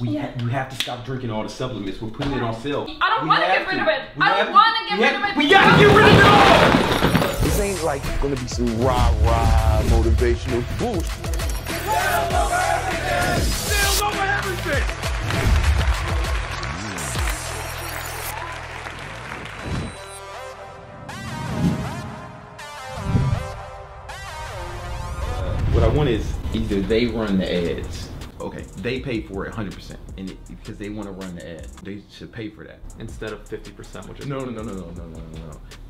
You have to stop drinking all the supplements. We're putting it on sale. I don't want to get rid of it. I don't want to get rid of it. We gotta get rid of it all. This ain't like gonna be some rah-rah motivational boost. Sales over everything! Sales over everything! What I want is either they run the ads. Okay, they pay for it 100%, and because they want to run the ad, they should pay for that instead of 50%. Which is no.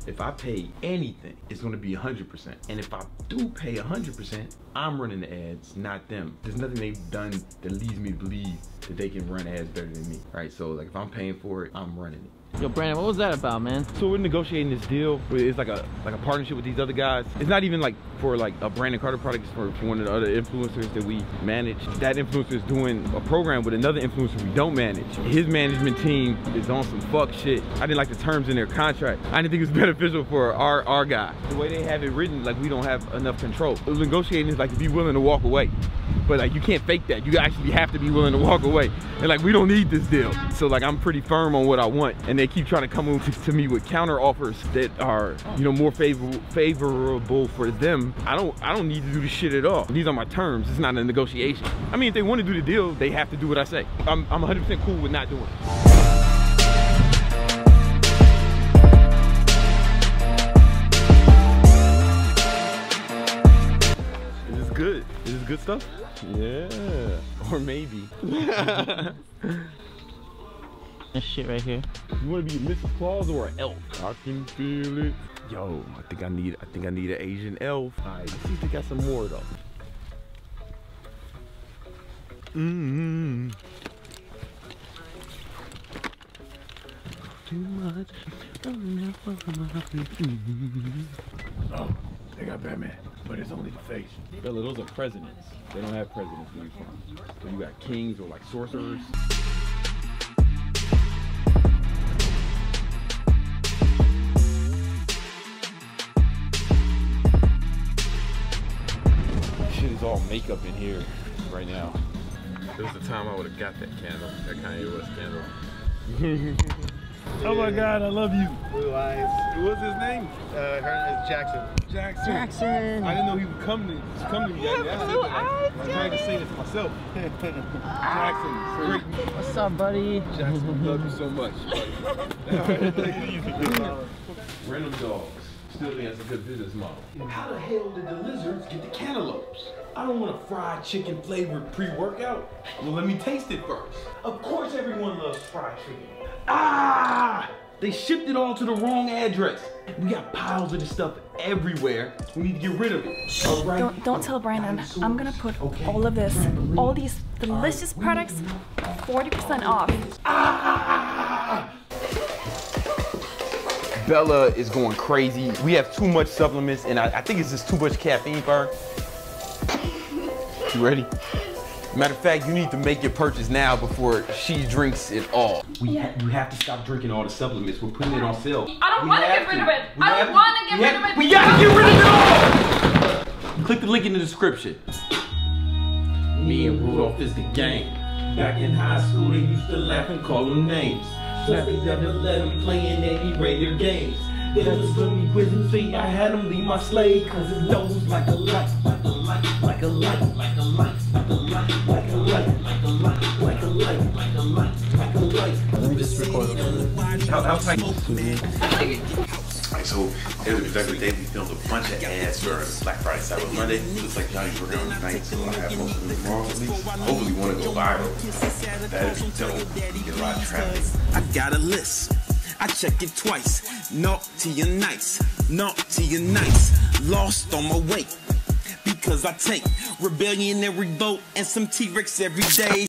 If I pay anything, it's going to be 100%. And if I do pay 100%, I'm running the ads, not them. There's nothing they've done that leads me to believe that they can run ads better than me, right? So like, if I'm paying for it, I'm running it. Yo, Brandon, what was that about, man? So we're negotiating this deal where it's like a partnership with these other guys. It's not even like for like a Brandon Carter product. It's for one of the other influencers that we manage. That influencer is doing a program with another influencer we don't manage. His management team is on some fuck shit. I didn't like the terms in their contract. I didn't think it was beneficial for our guy. The way they have it written, like we don't have enough control. Negotiating is like to be willing to walk away. But like, you can't fake that. You actually have to be willing to walk away. And like, we don't need this deal. So like, I'm pretty firm on what I want. And they keep trying to come to me with counter offers that are, you know, more favorable for them. I don't need to do this shit at all. These are my terms. It's not a negotiation. I mean, if they want to do the deal, they have to do what I say. I'm 100% cool with not doing it. Good. Is this good stuff? Yeah. Or maybe. This shit right here. You want to be Mrs. Claus or an elf? I can feel it. Yo, I think I need an Asian elf. All right, let's see if they got some more though. Too much. Oh. They got Batman, but it's only the face. Bella, those are presidents. They don't have presidents in uniform. So you got kings or like sorcerers. Shit is all makeup in here right now. There was a time I would have got that candle, that Kanye West candle. Yeah. Oh my God, I love you. Blue eyes. What's his name? Her, Jackson. Jackson. Jackson. I didn't know he would come to me. I'm trying to say this myself. Jackson, great. What's up, buddy? Jackson, love you so much. Random dogs. Still think that's a good business model. How the hell did the lizards get the cantaloupes? I don't want a fried chicken flavored pre-workout. Well, let me taste it first. Of course everyone loves fried chicken. Ah! They shipped it all to the wrong address. We got piles of this stuff everywhere. We need to get rid of it. All right? Don't tell Brandon. I'm gonna put all of this, all these delicious products, 40% off. Ah! Bella is going crazy. We have too much supplements, and I think it's just too much caffeine for her. You ready? Matter of fact, you need to make your purchase now before she drinks it all. You have to stop drinking all the supplements. We're putting it on sale. I don't want to get rid of it. I don't want to get rid of it. We gotta get rid of it all! Click the link in the description. Me and Rudolph is the gang. Back in high school, they used to laugh and call them names. Slappers that never let them play in any regular games. They never stood me quiz and see I had them leave my slave. Cause it knows like a light, like a light, like a light, like a light, like a light, like a light, like a light, like a light, like a light, like a light. Let me just record a little. How tight? Alright, so it was exactly the day we filmed a bunch of ads for Black Friday, Cyber Monday. Looks like Johnny's working on tonight, so I have most of them tomorrow at least. Hopefully you want to go viral. That is dope. You get a lot of traffic. I got a list. I check it twice. Naughty and nice. Naughty and nice. Lost on my weight. Because I take rebellion and revolt and some T-Rex every day.